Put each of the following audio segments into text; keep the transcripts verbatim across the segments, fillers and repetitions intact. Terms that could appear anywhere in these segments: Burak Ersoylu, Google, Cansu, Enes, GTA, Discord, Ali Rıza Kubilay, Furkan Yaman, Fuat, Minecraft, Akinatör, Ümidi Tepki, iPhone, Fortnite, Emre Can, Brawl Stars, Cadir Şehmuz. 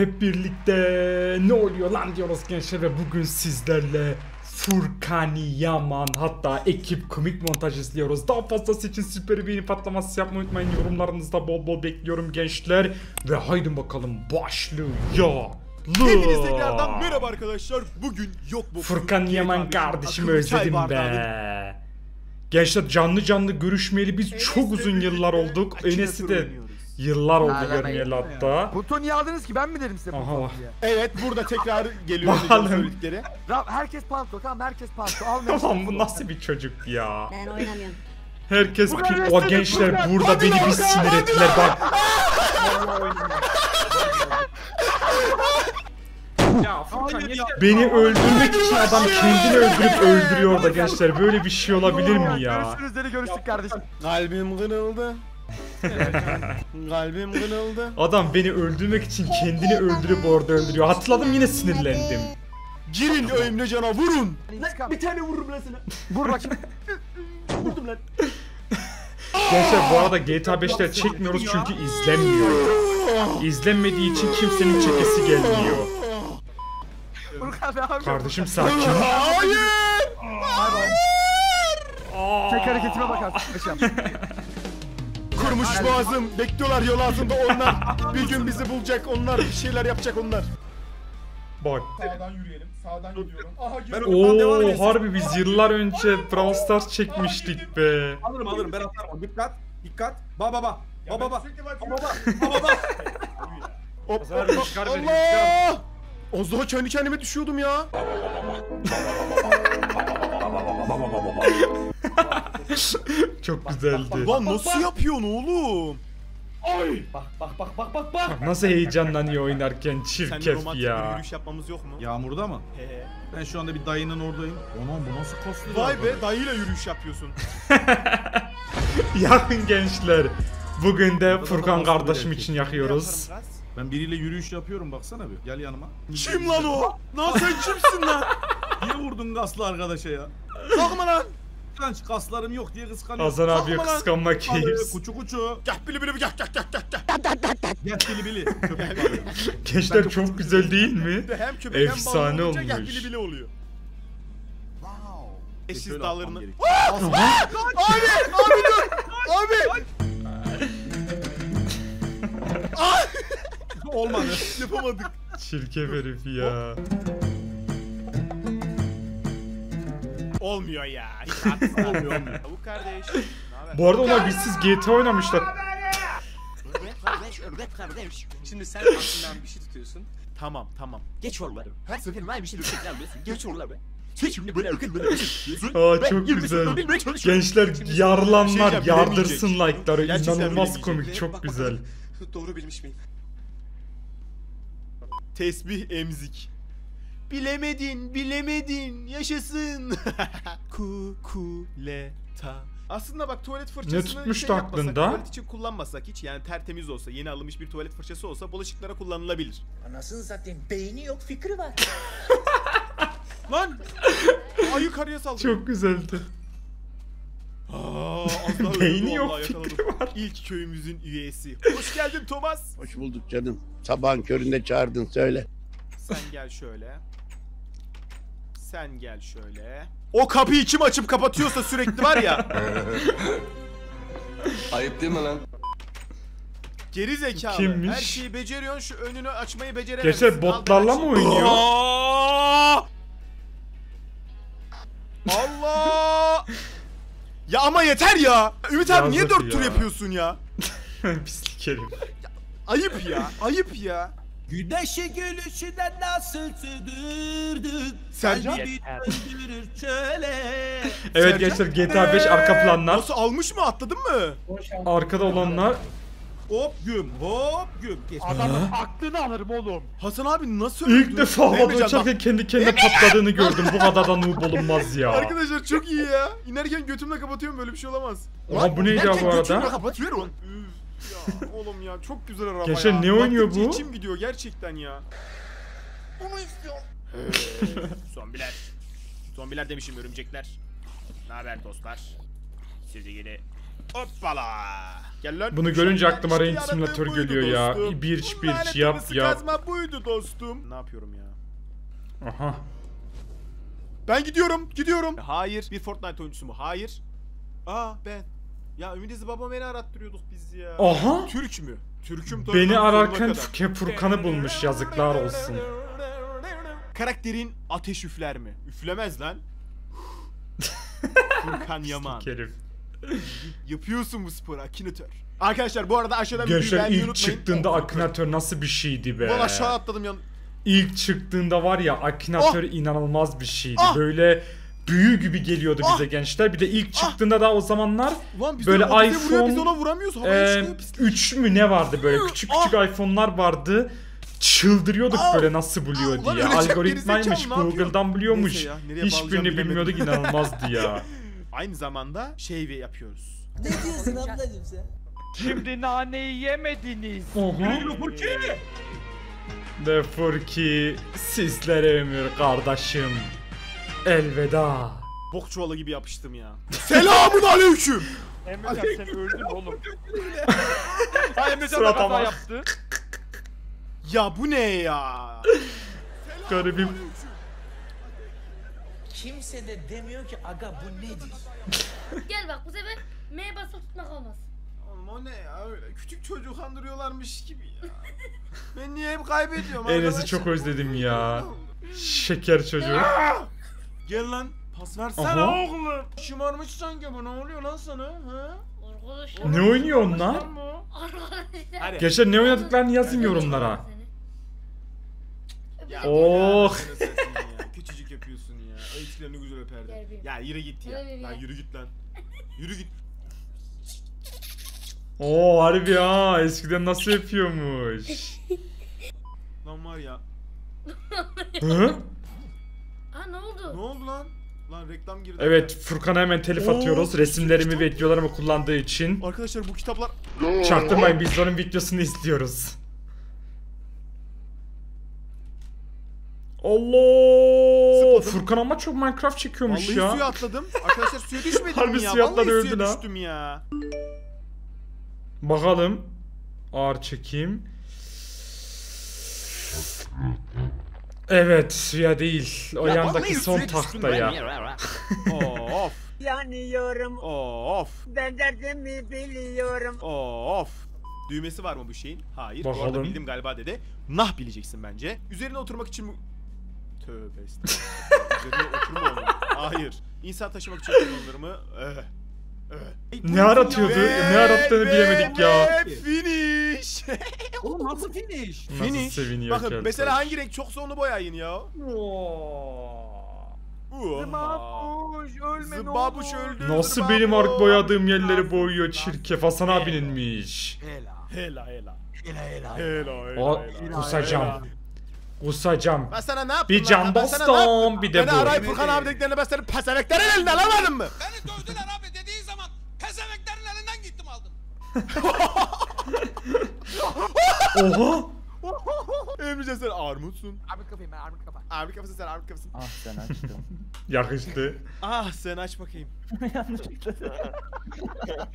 Hep birlikte ne oluyor lan diyoruz gençler ve bugün sizlerle Furkan Yaman hatta ekip komik montaj izliyoruz. Daha fazlası için süper beğeni patlaması yapmayı unutmayın. Yorumlarınızda bol bol bekliyorum gençler. Ve haydi bakalım başlıyor. Hepiniz tekrardan merhaba arkadaşlar. Bugün yok bu Furkan Yaman kardeşim, özledim be. Gençler canlı canlı görüşmeyeli biz Enes çok uzun yıllar olduk. Enes'i de yıllar oldu görmeyeli hatta. Buton niye aldınız ki, ben mi dedim size buton diye? Evet, burada tekrar geliyor söyledikleri. Herkes panto, tamam herkes panto. Tamam, bu nasıl bir çocuk ya? Ben oynamıyorum. Herkes kim? O gençler burada beni bir sinir ettiler bak. Ya, beni öldürmek için adam kendini öldürüp öldürüyor da gençler, böyle bir şey olabilir mi ya? Görüşürüz dedi, görüştük kardeşim. Kalbim kırıldı. Kalbim kırıldı. Adam beni öldürmek için kendini öldürüp orada öldürüyor. Hatırladım, yine sinirlendim. Girin Emre Can'a vurun. Bir tane vururum lan seni. Vur bakayım. Vurdum lan. Gençler bu arada GTA beşler çekmiyoruz çünkü izlenmiyor. İzlenmediği için kimsenin çekesi gelmiyor. Kardeşim sakin. Hayır! Hayır! Tek hareketime bakarsın. Kurmuş boğazım, bekliyorlar yol altında onlar. Bir gün bizi bulacak onlar, bir şeyler yapacak onlar. Bak. Sağdan yürüyelim, sağdan gidiyorum. Aha, ooo harbi biz yıllar önce Brawl Stars çekmiştik be. Alırım alırım, ben atarım. Dikkat, dikkat. Ba ba ba. Ba ba ba. Ba ba ba. Hop hop. Allah! Az daha kendi kendime düşüyordum ya. Çok güzeldi. Lan nasıl yapıyorsun oğlum? Ay! Bak bak bak bak bak bak. Nasıl heyecanlanıyor oynarken, çirkef ya. Sen romantik yürüyüş yapmamız yok mu? Yağmurda mı? He. Ben şu anda bir dayının oradayım. Anam bu nasıl kaslı? Vay be, dayıyla yürüyüş yapıyorsun. Yakın gençler. Bugün de Furkan kardeşim için yakıyoruz. Ben biriyle yürüyüş yapıyorum, baksana bir. Gel yanıma. Kim lan o? Lan sen kimsin lan? Niye vurdun kaslı arkadaşa ya? Bakma lan! Kıskanç, kaslarım yok diye kıskanıyor. Hasan abiye kıskanma keyif. Kuçu kuçu. Gah bili bili gah gah gah gah gah. Gah bili bili. Gençler çok güzel değil mi? Hem köpek hem balon olunca gah bili bili oluyor. Wow. Eşsiz dağlarını. Abi! Abi dur! Abi! Ay! Olmadı. Yapamadık. Çirkef herif ya. Olmuyor ya. Olmuyor olmuyor. Tavuk kardeş. Bu arada onlar bizsiz G T A oynamışlar. Örbet kardeş, örbet kardeş. Şimdi sen aklından bir şey tutuyorsun. Tamam, tamam. Geç oraları. Her seferin var bir şey tutuyorlar. Geç oraları. Şimdi böyle ökül böyle. Aa çok güzel. Gençler yarlanlar, yardırsın like'ları. İnanılmaz komik, çok güzel. Doğru bilmiş miyim? Tesbih emzik. Bilemedin, bilemedin. Yaşasın. Kukuleta. Aslında bak tuvalet fırçasını ne tutmuştu şey aklında? Tuvalet için kullanmasak hiç, yani tertemiz olsa, yeni alınmış bir tuvalet fırçası olsa bulaşıklara kullanılabilir. Anasını satayım, beyni yok, fikri var. Lan! Ayı karıya saldırdı. Çok güzeldi. Aa, beyni yok, fikri var. İlk köyümüzün üyesi. Hoş geldin Thomas. Hoş bulduk canım. Sabahın köründe çağırdın, söyle. Sen gel şöyle. Sen gel şöyle. O kapıyı kim açıp kapatıyorsa sürekli var ya. Ayıp değil mi lan? Geri zekalı. Kimmiş? Her şeyi beceriyorsun, şu önünü açmayı beceremezsin. Geçer botlarla mı oynuyor? Allah! Ya ama yeter ya. Ümit abi niye dört tur yapıyorsun ya? Pislik herif. Ayıp ya. Ayıp ya. Güneşe gülüşünden nasıl sürdürdük. Sercan. Evet gençler, GTA beş arka planlar. Nasıl almış mı, atladın mı? Arkada olanlar. Hop güm, hop güm. Adamın aklını alırım oğlum. Hasan abi nasıl öldü? İlk defa havada uçarken kendi kendine patladığını gördüm. Bu kadar da noob olunmaz ya. Arkadaşlar çok iyi ya. İnerken götümle kapatıyorum, böyle bir şey olamaz. Ama bu neydi bu arada? Götümle kapatıyorum. Ya oğlum ya, çok güzel araba ya. Geçen ne oynuyor bu? İçim gidiyor gerçekten ya. Bunu istiyorum. Zombiler. Zombiler demişim, örümcekler. Naber dostlar? Sizi yine Hoppala. Gel lan. Bunu görünce aklıma Range Simulator geliyor ya. Birç birç yap yap. Kazma buydu dostum. Ne yapıyorum ya? Aha. Ben gidiyorum, gidiyorum. Hayır, bir Fortnite oyuncusu mu? Hayır. Aa ben. Ya Ümidizi babam beni arattırıyorduk biz ya. Aha. Türk mü? Türk'üm. Beni ararken Furkan'ı bulmuş, yazıklar olsun. Karakterin ateş üfler mi? Üflemez lan. Furkan Yaman. Yapıyorsun bu spor Akinatör. Arkadaşlar bu arada aşağıdan bir beğeni unutmayın. İlk çıktığında Akinatör nasıl bir şeydi be? Valla aşağı atladım yan. İlk çıktığında var ya Akinatör oh. inanılmaz bir şeydi. Oh. Böyle büyü gibi geliyordu bize ah. gençler. Bir de ilk çıktığında ah. da o zamanlar ulan biz böyle iPhone vuruyor, biz ona vuramıyoruz. E, üç mü ne vardı böyle küçük küçük ah. iPhone'lar vardı. Çıldırıyorduk ah. böyle nasıl buluyor ah. diye. Algoritmaymış, Google'dan buluyormuş. Ya, hiçbirini bilmiyorduk, inanılmazdı ya. Aynı zamanda şey yapıyoruz. Ne diyorsun ablacım sen? Şimdi naneyi yemediniz. The Furki sizlere ömür kardeşim. Elveda. Bok çuvalı gibi yapıştım ya. Selamun aleyküm. Emre Can sen öldün oğlum. Ha Emre Can da kaza yaptı. Ya bu ne ya? Garibim. Kimse de demiyor ki aga bu nedir? Gel bak bu sefer M'ye basıp tutmak olmaz. Oğlum o ne ya? Küçük çocuğu kandırıyorlarmış gibi ya. Ben niye hep kaybediyorum? Enes'i çok özledim ya. Şeker çocuğu. Gel lan pas versene oğlum. Şımarmış sanki bu, ne oluyor lan sana? Ha? Ne oynuyorsun lan? Geçen ne oynadıklarını yazın yorumlara. Ya, oh. Küçücük yapıyorsun ya. Ayıklarını güzel öperdim. Ya yürü git ya. Lan yürü git lan. Yürü git. Oo harbi ha. Eskiden nasıl yapıyormuş? Lan var ya. Hı? Ha ne oldu? Ne oldu lan? Lan reklam girdi. Evet Furkan'a hemen telif Oo, atıyoruz. Resimlerimi ve videolarımı kullandığı için. Arkadaşlar bu kitaplar... Çaktırmayın biz onun videosunu izliyoruz. Allah! Furkan ama çok Minecraft çekiyormuş vallahi ya. Vallahi suya atladım. Arkadaşlar suya düşmedim harbi ya. Suya atladı, vallahi suya düştüm ha. ya. Bakalım. Ağır çekeyim. Evet suya değil. O ya yandaki son tahta ya. Of. Yanıyorum. Of. Ben derdimi biliyorum. Of. Düğmesi var mı bu şeyin? Hayır. Bakalım. Bu arada bildim galiba dede. Nah bileceksin bence. Üzerine oturmak için mi? Tövbe estağfurullah. Üzerine oturma oğlum. Hayır. İnsan taşımak için kullanılır mı? Ee. Evet. Ne aratıyordu? Ne arattığını bilemedik ya. Finish. Oğlum nasıl finish? Finish. Nasıl bakın arkadaş. Mesela hangi renk çok sonlu boyayın ya. Zıbabuş ölme Zıbabuş öldü. Nasıl Zıbabuş. Benim ark boyadığım yerleri boyuyor çirkef. Hasan abininmiş. Hela hela hela. Hela hela hela. Hela hela. Kusacağım. Kusacağım. Ben sana ne yaptım? Bir can dostum bir de bu. Beni arayıp Furkan abi dediklerine ben senin peseneklerin elinden alamadın mı? Beni dövdüler abi. Pezemeklerin elinden gittim aldım. Oha! Emrecan sen armutsun. Armut kafayım ben, armut kafa. Armut kafasın sen, armut kafasın. Ah sen açtın. Yakıştı. Ah sen aç bakayım. Yanlışlıkla.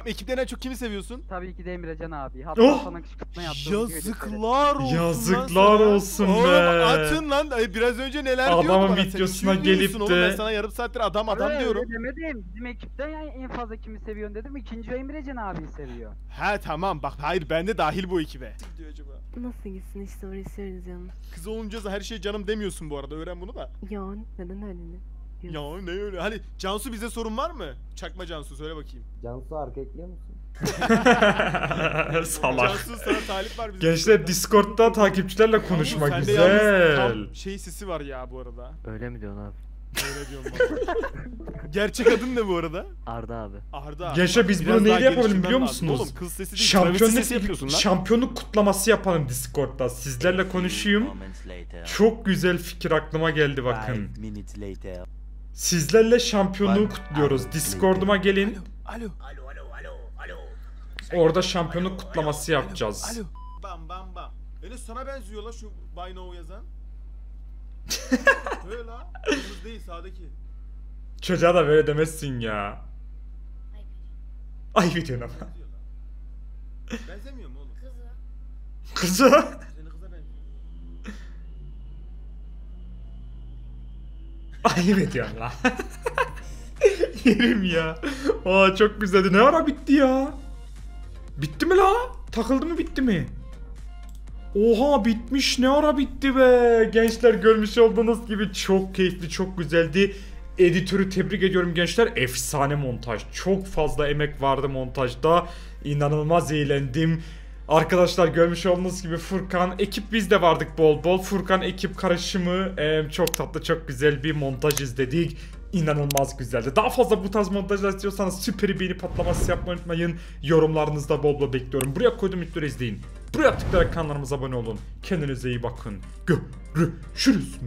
Ekipten en çok kimi seviyorsun? Tabii ki de Emre Can abi. Hatta oh! sana kışkırtma yaptım. Yazıklar olsun. Yazıklar olsun be. Oğlum atın lan. Biraz önce neler diyordun bana. Adamın videosuna gelip de. Ben sana yarım saattir adam adam öyle, diyorum. Öyle demedim. Bizim ekipten yani en fazla kimi seviyorsun dedim. İkinci Emre Can abiyi seviyor. He tamam bak hayır ben de dahil bu ekibe. Nasıl gidiyor acaba? Nasıl gitsin işte uğraşıyoruz canım. Kız olunca her şey canım demiyorsun bu arada. Öğren bunu da. Ya neden öyle mi? Ya ne öyle? Hani Cansu bize sorun var mı? Çakma Cansu söyle bakayım. Cansu erkekliyor musun? Salak. Cansu sana talip var bizim. Gençler Discord'da takipçilerle konuşma sen güzel. Şey sesi var ya bu arada. Öyle mi diyorsun abi? Öyle diyorum abi. Gerçek adın ne bu arada? Arda abi. Arda. Gençler biz bunu neyle yapalım biliyor musunuz? Oğlum kız sesi değil. Şampiyonluk sesi yapıyorsun lan. Şampiyonluk kutlaması yapalım Discord'da. Sizlerle konuşayım. Çok güzel fikir aklıma geldi bakın. Sizlerle şampiyonluğu kutluyoruz. Discord'uma gelin. Alo. Alo alo alo alo. Orada şampiyonluk kutlaması yapacağız. Alo. Bam bam bam. Enes sana benziyor la şu Buy Now yazan. Öyle la. Kız değil sağdaki. Çocuğa da böyle demezsin ya. Ay videonun ama. Benzemiyor mu oğlum? Kızı. Kızı? Ayıp ediyorsun lan. Yerim ya. Aa çok güzeldi. Ne ara bitti ya? Bitti mi la? Takıldı mı bitti mi? Oha bitmiş, ne ara bitti be. Gençler görmüş olduğunuz gibi çok keyifli, çok güzeldi. Editörü tebrik ediyorum gençler. Efsane montaj. Çok fazla emek vardı montajda. İnanılmaz eğlendim. Arkadaşlar görmüş olduğunuz gibi Furkan ekip, biz de vardık bol bol. Furkan ekip karışımı e, çok tatlı, çok güzel bir montaj izledik. İnanılmaz güzeldi. Daha fazla bu tarz montajlar istiyorsanız süper beğeni patlaması yapmayı unutmayın. Yorumlarınızda bol bol bekliyorum. Buraya koydum videoları izleyin. Buraya tıklayarak kanalımıza abone olun. Kendinize iyi bakın. Görüşürüz.